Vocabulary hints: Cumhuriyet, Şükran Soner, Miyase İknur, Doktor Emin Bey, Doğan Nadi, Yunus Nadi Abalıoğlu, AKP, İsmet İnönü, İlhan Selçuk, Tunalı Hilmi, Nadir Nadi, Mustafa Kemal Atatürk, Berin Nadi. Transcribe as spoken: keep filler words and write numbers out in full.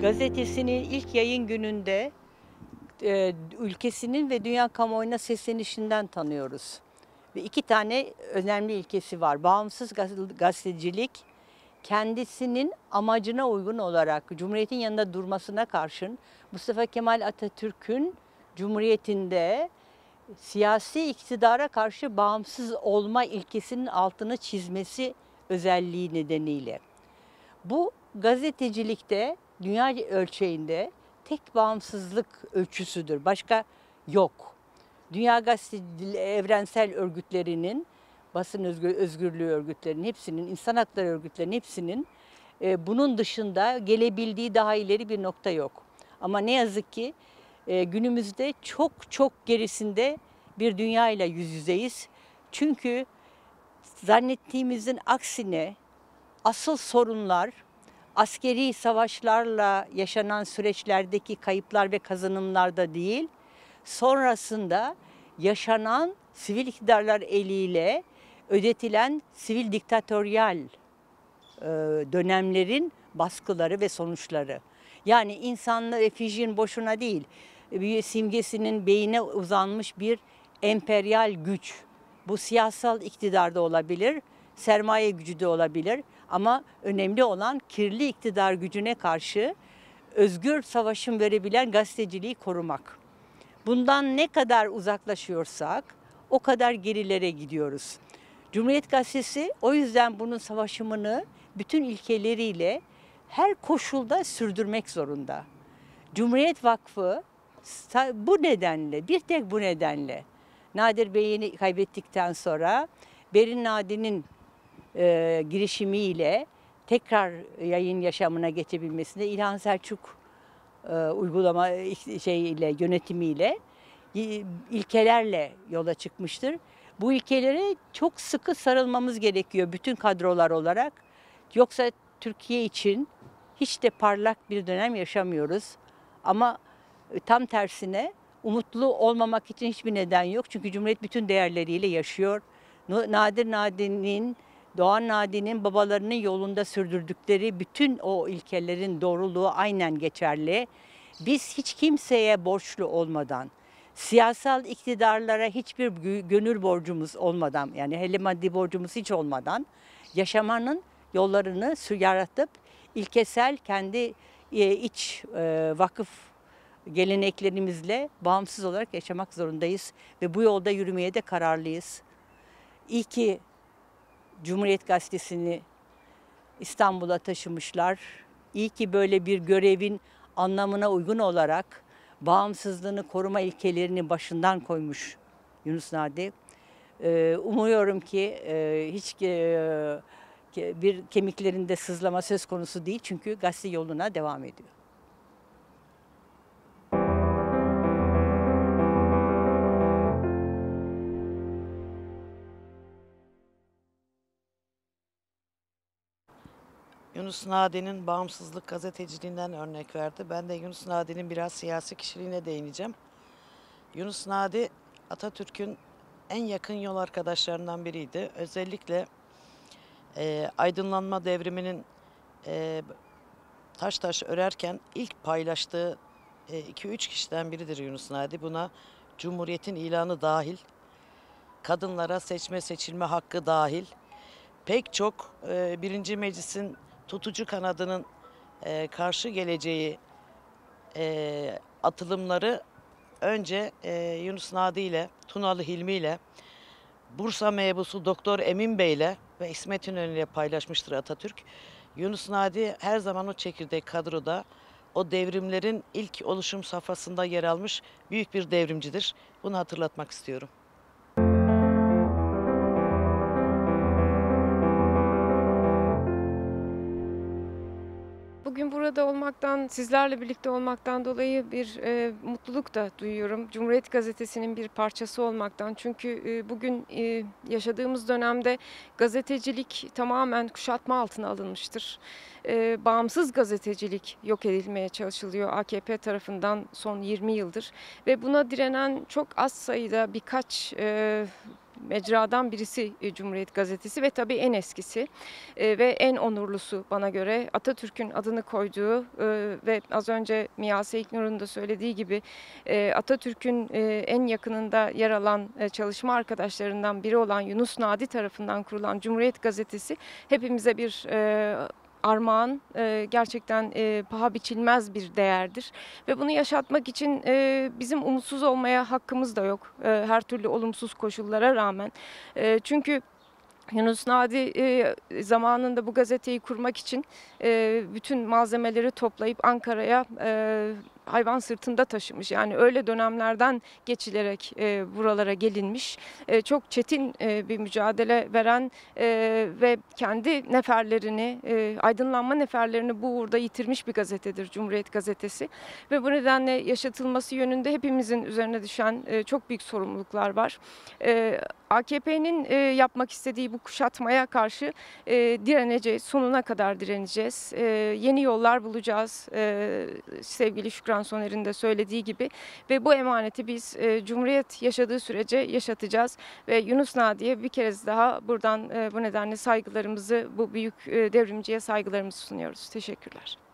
gazetesini ilk yayın gününde e, ülkesinin ve dünya kamuoyuna seslenişinden tanıyoruz. Ve iki tane önemli ilkesi var. Bağımsız gazetecilik kendisinin amacına uygun olarak Cumhuriyet'in yanında durmasına karşın Mustafa Kemal Atatürk'ün Cumhuriyet'inde siyasi iktidara karşı bağımsız olma ilkesinin altını çizmesi özelliği nedeniyle. Bu gazetecilikte dünya ölçeğinde tek bağımsızlık ölçüsüdür. Başka yok. Dünya gazeteciliği evrensel örgütlerinin, basın özgürlüğü örgütlerinin hepsinin, insan hakları örgütlerinin hepsinin e, bunun dışında gelebildiği daha ileri bir nokta yok. Ama ne yazık ki e, günümüzde çok çok gerisinde bir dünya ile yüz yüzeyiz. Çünkü zannettiğimizin aksine asıl sorunlar askeri savaşlarla yaşanan süreçlerdeki kayıplar ve kazanımlarda değil, sonrasında yaşanan sivil iktidarlar eliyle ödetilen sivil diktatöryal e, dönemlerin baskıları ve sonuçları. Yani insanlar efijin boşuna değil, bir simgesinin beyine uzanmış bir emperyal güç. Bu siyasal iktidarda olabilir, sermaye gücü de olabilir ama önemli olan kirli iktidar gücüne karşı özgür savaşın verebilen gazeteciliği korumak. Bundan ne kadar uzaklaşıyorsak o kadar gerilere gidiyoruz. Cumhuriyet Gazetesi o yüzden bunun savaşımını bütün ilkeleriyle her koşulda sürdürmek zorunda. Cumhuriyet Vakfı bu nedenle, bir tek bu nedenle Nadir Bey'i kaybettikten sonra Berin Nadi'nin e, girişimiyle tekrar yayın yaşamına geçebilmesinde İlhan Selçuk e, uygulama şeyiyle, yönetimiyle ilkelerle yola çıkmıştır. Bu ilkelere çok sıkı sarılmamız gerekiyor bütün kadrolar olarak. Yoksa Türkiye için hiç de parlak bir dönem yaşamıyoruz. Ama tam tersine umutlu olmamak için hiçbir neden yok. Çünkü Cumhuriyet bütün değerleriyle yaşıyor. Nadir Nadi'nin, Doğan Nadi'nin babalarının yolunda sürdürdükleri bütün o ilkelerin doğruluğu aynen geçerli. Biz hiç kimseye borçlu olmadan, siyasal iktidarlara hiçbir gönül borcumuz olmadan, yani hele maddi borcumuz hiç olmadan yaşamanın yollarını yaratıp ilkesel kendi iç vakıf geleneklerimizle bağımsız olarak yaşamak zorundayız ve bu yolda yürümeye de kararlıyız. İyi ki Cumhuriyet Gazetesi'ni İstanbul'a taşımışlar. İyi ki böyle bir görevin anlamına uygun olarak bağımsızlığını koruma ilkelerini başından koymuş Yunus Nadi. Ee, umuyorum ki e, hiç e, bir kemiklerinde sızlama söz konusu değil çünkü gazete yoluna devam ediyor. Yunus Nadi'nin bağımsızlık gazeteciliğinden örnek verdi. Ben de Yunus Nadi'nin biraz siyasi kişiliğine değineceğim. Yunus Nadi Atatürk'ün en yakın yol arkadaşlarından biriydi. Özellikle e, aydınlanma devriminin e, taş taş örerken ilk paylaştığı iki üç e, kişiden biridir Yunus Nadi. Buna Cumhuriyet'in ilanı dahil, kadınlara seçme seçilme hakkı dahil, pek çok e, birinci meclisin tutucu kanadının e, karşı geleceği e, atılımları önce e, Yunus Nadi ile, Tunalı Hilmi ile, Bursa mebusu Doktor Emin Bey ile ve İsmet İnönü ile paylaşmıştır Atatürk. Yunus Nadi her zaman o çekirdek kadroda, o devrimlerin ilk oluşum safhasında yer almış büyük bir devrimcidir. Bunu hatırlatmak istiyorum. Bugün burada olmaktan, sizlerle birlikte olmaktan dolayı bir e, mutluluk da duyuyorum. Cumhuriyet Gazetesi'nin bir parçası olmaktan. Çünkü e, bugün e, yaşadığımız dönemde gazetecilik tamamen kuşatma altına alınmıştır. E, bağımsız gazetecilik yok edilmeye çalışılıyor A K P tarafından son yirmi yıldır. Ve buna direnen çok az sayıda birkaç... E, mecradan birisi Cumhuriyet Gazetesi ve tabii en eskisi ve en onurlusu bana göre Atatürk'ün adını koyduğu ve az önce Miyase İknur'un da söylediği gibi Atatürk'ün en yakınında yer alan çalışma arkadaşlarından biri olan Yunus Nadi tarafından kurulan Cumhuriyet Gazetesi hepimize bir armağan, gerçekten paha biçilmez bir değerdir ve bunu yaşatmak için bizim umutsuz olmaya hakkımız da yok, her türlü olumsuz koşullara rağmen. Çünkü Yunus Nadi zamanında bu gazeteyi kurmak için bütün malzemeleri toplayıp Ankara'ya hayvan sırtında taşımış. Yani öyle dönemlerden geçilerek buralara gelinmiş. Çok çetin bir mücadele veren ve kendi neferlerini, aydınlanma neferlerini bu uğurda yitirmiş bir gazetedir Cumhuriyet Gazetesi. Ve bu nedenle yaşatılması yönünde hepimizin üzerine düşen çok büyük sorumluluklar var. A K P'nin yapmak istediği bu kuşatmaya karşı direneceğiz, sonuna kadar direneceğiz. Yeni yollar bulacağız sevgili Şükran Soner'in de söylediği gibi ve bu emaneti biz Cumhuriyet yaşadığı sürece yaşatacağız. Ve Yunus Nadi'ye bir kez daha buradan bu nedenle saygılarımızı, bu büyük devrimciye saygılarımızı sunuyoruz. Teşekkürler.